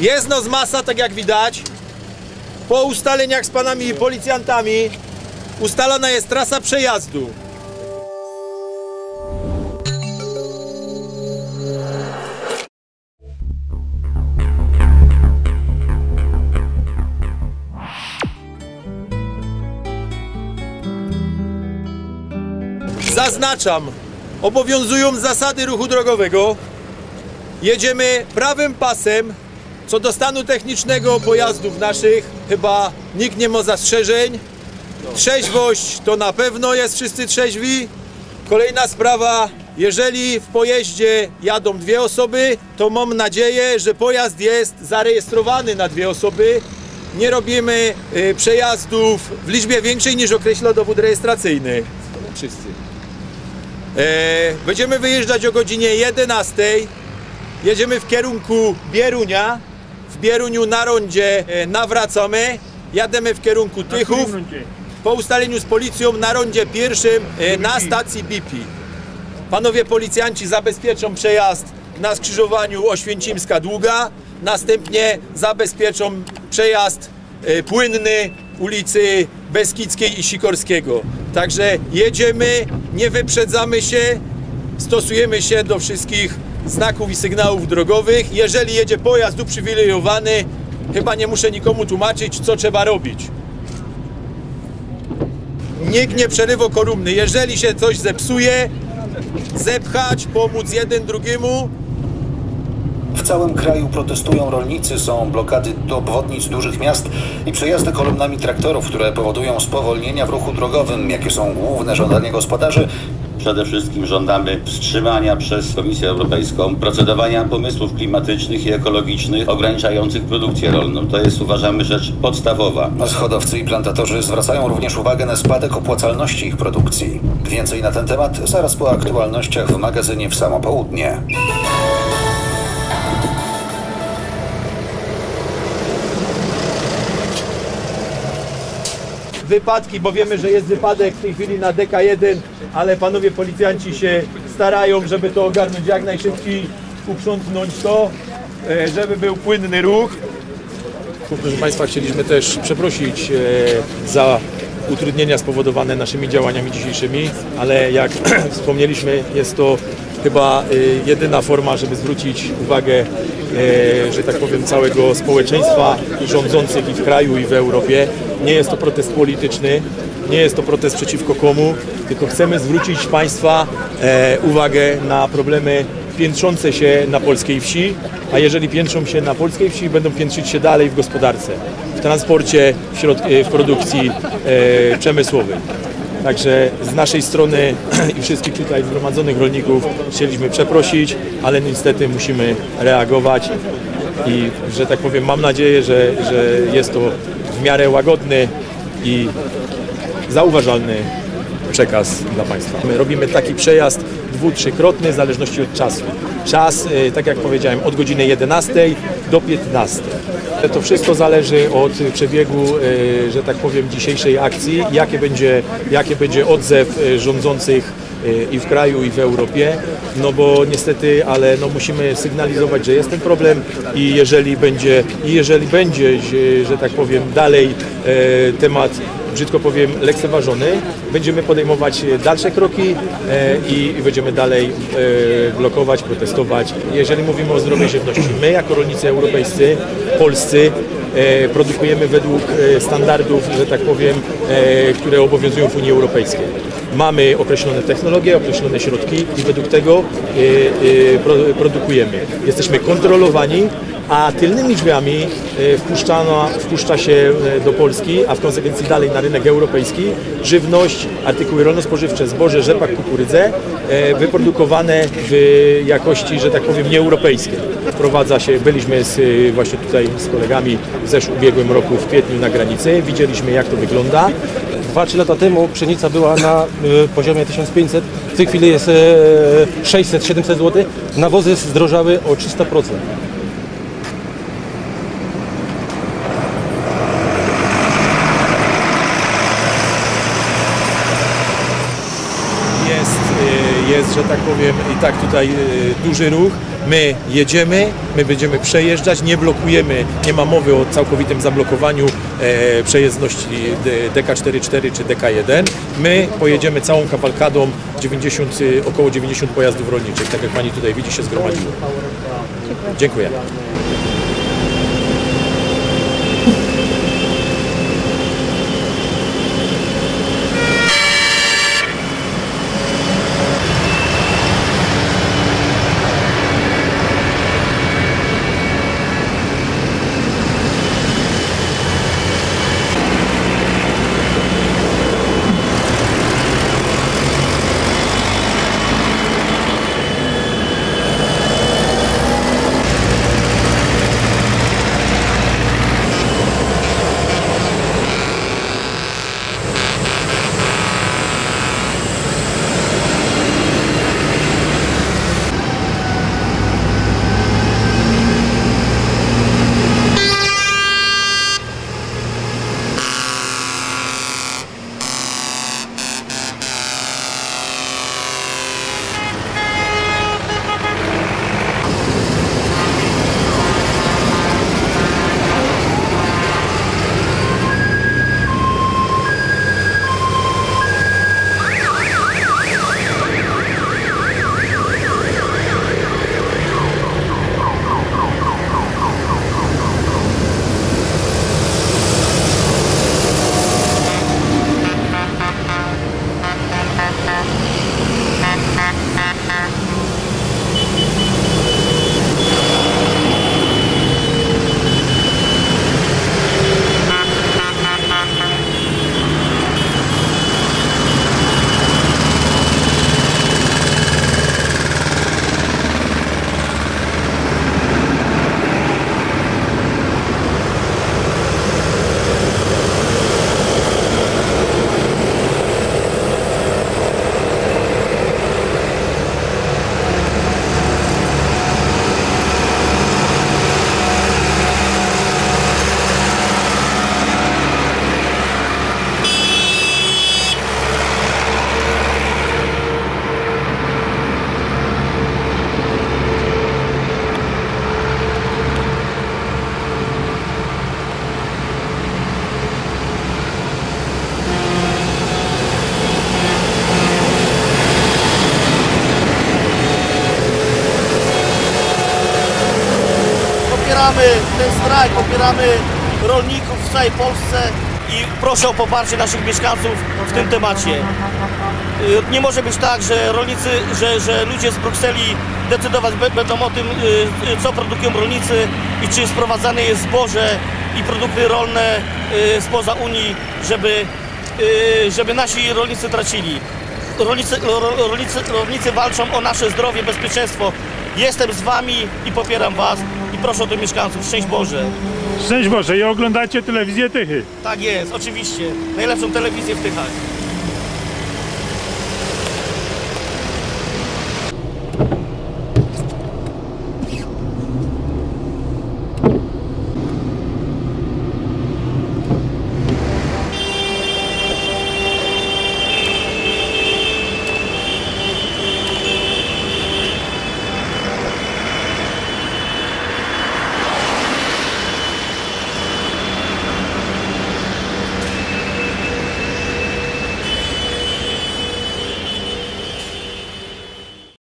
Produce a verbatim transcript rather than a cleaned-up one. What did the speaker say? Jest nas masa, tak jak widać. Po ustaleniach z panami i policjantami ustalona jest trasa przejazdu. Zaznaczam, obowiązują zasady ruchu drogowego. Jedziemy prawym pasem. Co do stanu technicznego pojazdów naszych, chyba nikt nie ma zastrzeżeń. Trzeźwość to na pewno jest, wszyscy trzeźwi. Kolejna sprawa, jeżeli w pojeździe jadą dwie osoby, to mam nadzieję, że pojazd jest zarejestrowany na dwie osoby. Nie robimy y, przejazdów w liczbie większej niż określa dowód rejestracyjny. Wszyscy. E, będziemy wyjeżdżać o godzinie jedenastej. Jedziemy w kierunku Bierunia. W Bieruniu na rondzie nawracamy. Jademy w kierunku Tychów. Po ustaleniu z policją na rondzie pierwszym na stacji B P. Panowie policjanci zabezpieczą przejazd na skrzyżowaniu Oświęcimska Długa. Następnie zabezpieczą przejazd płynny ulicy Beskidzkiej i Sikorskiego. Także jedziemy, nie wyprzedzamy się, stosujemy się do wszystkich znaków i sygnałów drogowych. Jeżeli jedzie pojazd uprzywilejowany, chyba nie muszę nikomu tłumaczyć, co trzeba robić. Nikt nie przerywa kolumny. Jeżeli się coś zepsuje, zepchać, pomóc jeden drugiemu. W całym kraju protestują rolnicy, są blokady obwodnic dużych miast i przejazdy kolumnami traktorów, które powodują spowolnienia w ruchu drogowym. Jakie są główne żądania gospodarzy? Przede wszystkim żądamy wstrzymania przez Komisję Europejską procedowania pomysłów klimatycznych i ekologicznych ograniczających produkcję rolną. To jest, uważamy, rzecz podstawowa. Hodowcy i plantatorzy zwracają również uwagę na spadek opłacalności ich produkcji. Więcej na ten temat zaraz po aktualnościach w magazynie W Samo Południe. Wypadki, bo wiemy, że jest wypadek w tej chwili na D K jeden, ale panowie policjanci się starają, żeby to ogarnąć jak najszybciej, uprzątnąć to, żeby był płynny ruch. Proszę Państwa, chcieliśmy też przeprosić za utrudnienia spowodowane naszymi działaniami dzisiejszymi, ale jak wspomnieliśmy, jest to chyba jedyna forma, żeby zwrócić uwagę, że tak powiem, całego społeczeństwa rządzących i w kraju, i w Europie. Nie jest to protest polityczny, nie jest to protest przeciwko komu, tylko chcemy zwrócić Państwa uwagę na problemy piętrzące się na polskiej wsi, a jeżeli piętrzą się na polskiej wsi, będą piętrzyć się dalej w gospodarce, w transporcie, w, środ- w produkcji e, przemysłowej. Także z naszej strony i wszystkich tutaj zgromadzonych rolników chcieliśmy przeprosić, ale niestety musimy reagować i, że tak powiem, mam nadzieję, że, że jest to w miarę łagodny i zauważalny przekaz dla Państwa. My robimy taki przejazd dwu-, trzykrotny w zależności od czasu. Czas, tak jak powiedziałem, od godziny jedenastej do piętnastej. To wszystko zależy od przebiegu, że tak powiem, dzisiejszej akcji, jakie będzie, jakie będzie odzew rządzących i w kraju, i w Europie, no bo niestety, ale no musimy sygnalizować, że jest ten problem i jeżeli będzie, i jeżeli będzie, że tak powiem, dalej temat, brzydko powiem, lekceważony, będziemy podejmować dalsze kroki i będziemy dalej blokować, protestować. Jeżeli mówimy o zdrowej żywności, my jako rolnicy europejscy, polscy, produkujemy według standardów, że tak powiem, które obowiązują w Unii Europejskiej. Mamy określone technologie, określone środki i według tego produkujemy. Jesteśmy kontrolowani, a tylnymi drzwiami wpuszczano, wpuszcza się do Polski, a w konsekwencji dalej na rynek europejski, żywność, artykuły rolno-spożywcze, zboże, rzepak, kukurydzę, wyprodukowane w jakości, że tak powiem, nieeuropejskiej. Wprowadza się, byliśmy z, właśnie tutaj z kolegami w zeszłym ubiegłym roku w kwietniu na granicy, widzieliśmy jak to wygląda. dwa trzy lata temu pszenica była na poziomie tysiąc pięćset, w tej chwili jest sześćset siedemset złotych, nawozy zdrożały o trzysta procent. że tak powiem, i tak tutaj duży ruch. My jedziemy, my będziemy przejeżdżać, nie blokujemy, nie ma mowy o całkowitym zablokowaniu e, przejezdności D K czterdzieści cztery czy D K jeden. My pojedziemy całą kawalkadą około dziewięćdziesięciu pojazdów rolniczych, tak jak pani tutaj widzi, się zgromadziło. Dziękuję. Ten strajk, popieramy rolników w całej Polsce i proszę o poparcie naszych mieszkańców w tym temacie. Nie może być tak, że rolnicy, że, że ludzie z Brukseli decydować będą o tym, co produkują rolnicy i czy sprowadzane jest zboże i produkty rolne spoza Unii, żeby, żeby nasi rolnicy tracili. Rolnicy, rolnicy, rolnicy walczą o nasze zdrowie, bezpieczeństwo. Jestem z wami i popieram was. Proszę o tych mieszkańców. Szczęść Boże. Szczęść Boże. I oglądacie telewizję Tychy. Tak jest, oczywiście. Najlepszą telewizję w Tychach.